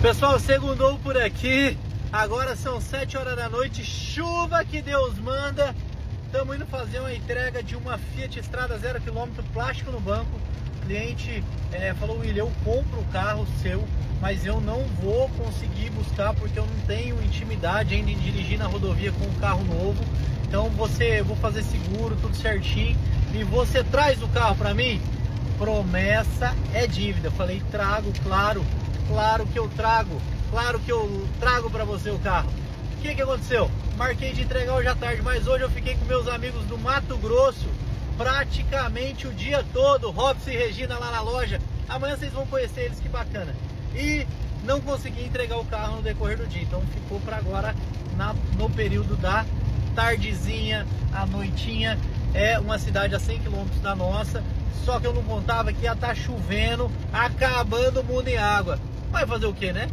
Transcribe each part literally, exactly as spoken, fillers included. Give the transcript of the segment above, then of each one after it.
Pessoal, segundou por aqui. Agora são sete horas da noite, chuva que Deus manda. Estamos indo fazer uma entrega de uma Fiat Strada zero quilômetro, plástico no banco. O cliente é, falou: William, eu compro o carro seu, mas eu não vou conseguir buscar porque eu não tenho intimidade ainda em dirigir na rodovia com um carro novo. Então você, eu vou fazer seguro, tudo certinho, e você traz o carro para mim? Promessa é dívida. Eu falei: trago, claro, claro que eu trago, claro que eu trago para você o carro. O que que aconteceu? Marquei de entregar hoje à tarde, mas hoje eu fiquei com meus amigos do Mato Grosso praticamente o dia todo, Robson e Regina lá na loja. Amanhã vocês vão conhecer eles, que bacana. E não consegui entregar o carro no decorrer do dia, então ficou para agora na, no período da tardezinha, a noitinha. É uma cidade a cem quilômetros da nossa, só que eu não contava que ia estar chovendo, acabando o mundo em água. Vai fazer o que, né?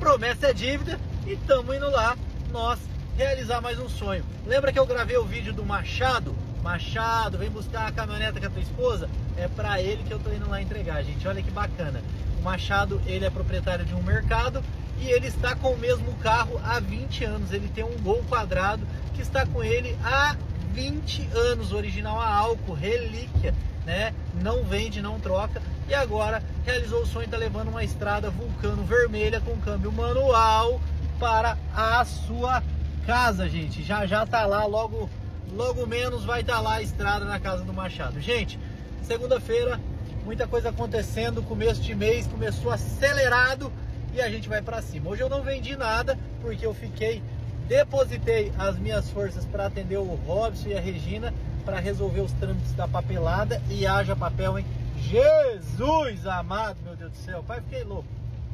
Promessa é dívida, e estamos indo lá nós realizar mais um sonho. Lembra que eu gravei o vídeo do Machado? Machado, vem buscar a caminhoneta com a tua esposa? É pra ele que eu tô indo lá entregar, gente. Olha que bacana. O Machado, ele é proprietário de um mercado e ele está com o mesmo carro há vinte anos. Ele tem um Gol quadrado que está com ele há vinte anos, original a álcool, relíquia, né? Não vende, não troca. E agora realizou o sonho, tá levando uma Estrada Vulcano vermelha com câmbio manual para a sua casa, gente. Já já tá lá, logo logo menos vai estar tá lá a Estrada na casa do Machado. Gente, segunda-feira, muita coisa acontecendo, começo de mês começou acelerado e a gente vai para cima. Hoje eu não vendi nada porque eu fiquei, depositei as minhas forças para atender o Robson e a Regina para resolver os trâmites da papelada, e haja papel, hein? Jesus amado, meu Deus do céu, pai, fiquei louco,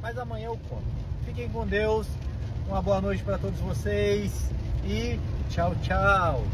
mas amanhã eu conto. Fiquem com Deus, uma boa noite para todos vocês e tchau, tchau.